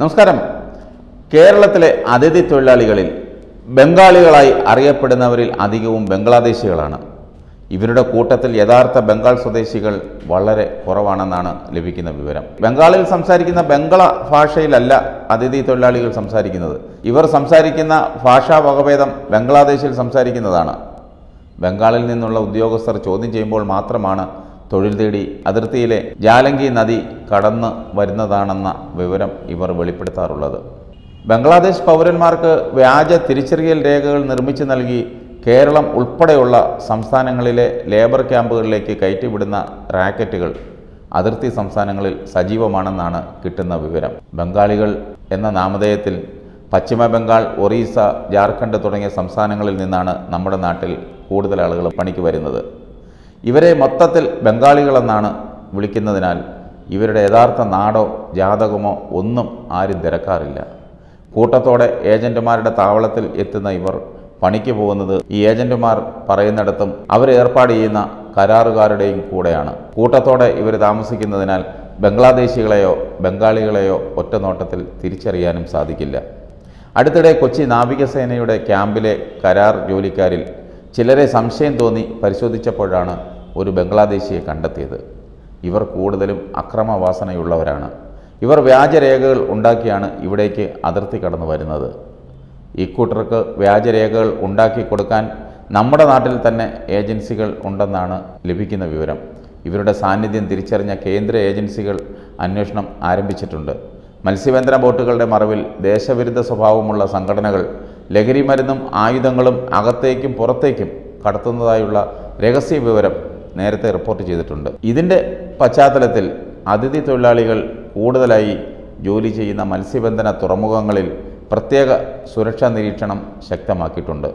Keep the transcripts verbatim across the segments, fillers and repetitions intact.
നമസ്കാരം. കേരളത്തിലെ അതിഥി തൊഴിലാളികളിൽ ബംഗാളികളായി അറിയപ്പെടുന്നവരിൽ അധികവും ബംഗ്ലാദേശികളാണ്. ഇവരുടെ കൂട്ടത്തിൽ യഥാർത്ഥ ബംഗാൾ സ്വദേശികൾ വളരെ കുറവാണെന്നാണ് ലഭിക്കുന്ന വിവരം. ബംഗാളിൽ സംസാരിക്കുന്ന ബംഗള ഭാഷയിലല്ല അതിഥി തൊഴിലാളികൾ സംസാരിക്കുന്നത്. ഇവർ സംസാരിക്കുന്ന ഭാഷാ വകഭേദം ബംഗ്ലാദേശിൽ സംസാരിക്കുന്നതാണ്. ബംഗാളിൽ നിന്നുള്ള ഉദ്യോഗസ്ഥർ ചോദ്യം ചെയ്യുമ്പോൾ മാത്രമാണ് തൊഴിൽ തേടി അതിർത്തിയിലെ ജാലങ്കി നദി കടന്ന് വരുന്നതാണെന്ന വിവരം ഇവർ വെളിപ്പെടുത്താറുള്ളത്. ബംഗ്ലാദേശ് പൗരന്മാർക്ക് വ്യാജ തിരിച്ചറിയൽ രേഖകൾ നിർമ്മിച്ചു നൽകി കേരളം ഉൾപ്പെടെയുള്ള സംസ്ഥാനങ്ങളിലെ ലേബർ ക്യാമ്പുകളിലേക്ക് കയറ്റിവിടുന്ന റാക്കറ്റുകൾ അതിർത്തി സംസ്ഥാനങ്ങളിൽ സജീവമാണെന്നാണ് കിട്ടുന്ന വിവരം. ബംഗാളികൾ എന്ന നാമധേയത്തിൽ പശ്ചിമ ബംഗാൾ, ഒറീസ, ജാർഖണ്ഡ് തുടങ്ങിയ സംസ്ഥാനങ്ങളിൽ നിന്നാണ് നമ്മുടെ നാട്ടിൽ കൂടുതൽ ആളുകൾ പണിക്ക് വരുന്നത്. ഇവരെ മൊത്തത്തിൽ ബംഗാളികളെന്നാണ് വിളിക്കുന്നതിനാൽ ഇവരുടെ യഥാർത്ഥ നാടോ ജാതകമോ ഒന്നും ആരും തിരക്കാറില്ല. കൂട്ടത്തോടെ ഏജൻറ്റുമാരുടെ താവളത്തിൽ എത്തുന്ന ഇവർ പണിക്ക് പോകുന്നത് ഈ ഏജൻറ്റുമാർ പറയുന്നിടത്തും അവരേർപ്പാട് ചെയ്യുന്ന കരാറുകാരുടെയും കൂടെയാണ്. കൂട്ടത്തോടെ ഇവർ താമസിക്കുന്നതിനാൽ ബംഗ്ലാദേശികളെയോ ബംഗാളികളെയോ ഒറ്റനോട്ടത്തിൽ തിരിച്ചറിയാനും സാധിക്കില്ല. അടുത്തിടെ കൊച്ചി നാവികസേനയുടെ ക്യാമ്പിലെ കരാർ ജോലിക്കാരിൽ ചിലരെ സംശയം തോന്നി പരിശോധിച്ചപ്പോഴാണ് ഒരു ബംഗ്ലാദേശിയെ കണ്ടെത്തിയത്. ഇവർ കൂടുതലും അക്രമവാസനയുള്ളവരാണ്. ഇവർ വ്യാജരേഖകൾ ഉണ്ടാക്കിയാണ് ഇവിടേക്ക് അതിർത്തി കടന്നു വരുന്നത്. ഇക്കൂട്ടർക്ക് വ്യാജരേഖകൾ ഉണ്ടാക്കി കൊടുക്കാൻ നമ്മുടെ നാട്ടിൽ തന്നെ ഏജൻസികൾ ഉണ്ടെന്നാണ് ലഭിക്കുന്ന വിവരം. ഇവരുടെ സാന്നിധ്യം തിരിച്ചറിഞ്ഞ കേന്ദ്ര ഏജൻസികൾ അന്വേഷണം ആരംഭിച്ചിട്ടുണ്ട്. മത്സ്യബന്ധന ബോട്ടുകളുടെ മറവിൽ ദേശവിരുദ്ധ സ്വഭാവമുള്ള സംഘടനകൾ ലഹരി മരുന്നും ആയുധങ്ങളും അകത്തേക്കും പുറത്തേക്കും കടത്തുന്നതായുള്ള രഹസ്യ വിവരം നേരത്തെ റിപ്പോർട്ട് ചെയ്തിട്ടുണ്ട്. ഇതിൻ്റെ പശ്ചാത്തലത്തിൽ അതിഥി തൊഴിലാളികൾ കൂടുതലായി ജോലി ചെയ്യുന്ന മത്സ്യബന്ധന തുറമുഖങ്ങളിൽ പ്രത്യേക സുരക്ഷാ നിരീക്ഷണം ശക്തമാക്കിയിട്ടുണ്ട്.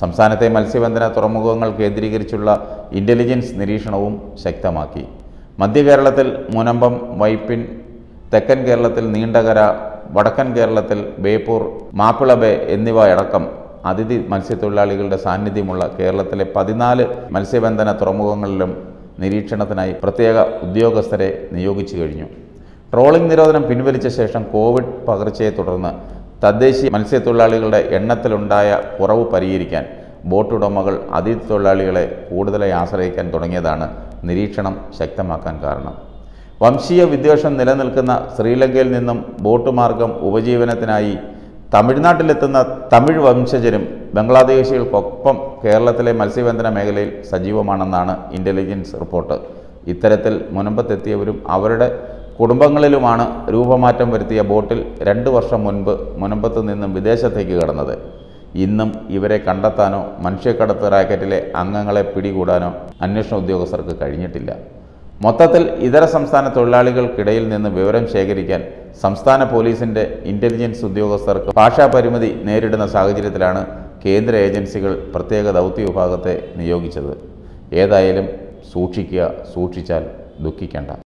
സംസ്ഥാനത്തെ മത്സ്യബന്ധന തുറമുഖങ്ങൾ കേന്ദ്രീകരിച്ചുള്ള ഇൻ്റലിജൻസ് നിരീക്ഷണവും ശക്തമാക്കി. മധ്യ കേരളത്തിൽ മുനമ്പം, വൈപ്പിൻ, തെക്കൻ കേരളത്തിൽ നീണ്ടകര, വടക്കൻ കേരളത്തിൽ ബേപ്പൂർ, മാപ്പിള ബേ എന്നിവ അടക്കം അതിഥി മത്സ്യത്തൊഴിലാളികളുടെ സാന്നിധ്യമുള്ള കേരളത്തിലെ പതിനാല് മത്സ്യബന്ധന തുറമുഖങ്ങളിലും നിരീക്ഷണത്തിനായി പ്രത്യേക ഉദ്യോഗസ്ഥരെ നിയോഗിച്ചു കഴിഞ്ഞു. ട്രോളിംഗ് നിരോധനം പിൻവലിച്ച ശേഷം കോവിഡ് പകർച്ചയെ തുടർന്ന് തദ്ദേശീയ മത്സ്യത്തൊഴിലാളികളുടെ എണ്ണത്തിലുണ്ടായ കുറവ് പരിഹരിക്കാൻ ബോട്ടുടമകൾ അതിഥി തൊഴിലാളികളെ കൂടുതലായി ആശ്രയിക്കാൻ തുടങ്ങിയതാണ് നിരീക്ഷണം ശക്തമാക്കാൻ കാരണം. വംശീയ വിദ്വേഷം നിലനിൽക്കുന്ന ശ്രീലങ്കയിൽ നിന്നും ബോട്ട് മാർഗം ഉപജീവനത്തിനായി തമിഴ്നാട്ടിലെത്തുന്ന തമിഴ് വംശജരും ബംഗ്ലാദേശികൾക്കൊപ്പം കേരളത്തിലെ മത്സ്യബന്ധന മേഖലയിൽ സജീവമാണെന്നാണ് ഇൻ്റലിജൻസ് റിപ്പോർട്ട്. ഇത്തരത്തിൽ മുനമ്പത്തെത്തിയവരും അവരുടെ കുടുംബങ്ങളിലുമാണ് രൂപമാറ്റം വരുത്തിയ ബോട്ടിൽ രണ്ടു വർഷം മുൻപ് മുനമ്പത്ത് നിന്നും വിദേശത്തേക്ക് കടന്നത്. ഇന്നും ഇവരെ കണ്ടെത്താനോ മനുഷ്യക്കടത്ത് റാക്കറ്റിലെ അംഗങ്ങളെ പിടികൂടാനോ അന്വേഷണ ഉദ്യോഗസ്ഥർക്ക് കഴിഞ്ഞിട്ടില്ല. മൊത്തത്തിൽ ഇതര സംസ്ഥാന തൊഴിലാളികൾക്കിടയിൽ നിന്ന് വിവരം ശേഖരിക്കാൻ സംസ്ഥാന പോലീസിൻ്റെ ഇൻ്റലിജൻസ് ഉദ്യോഗസ്ഥർക്ക് ഭാഷാ പരിമിതി നേരിടുന്ന സാഹചര്യത്തിലാണ് കേന്ദ്ര ഏജൻസികൾ പ്രത്യേക ദൗത്യ വിഭാഗത്തെ നിയോഗിച്ചത്. ഏതായാലും സൂക്ഷിക്കുക, സൂക്ഷിച്ചാൽ ദുഃഖിക്കേണ്ട.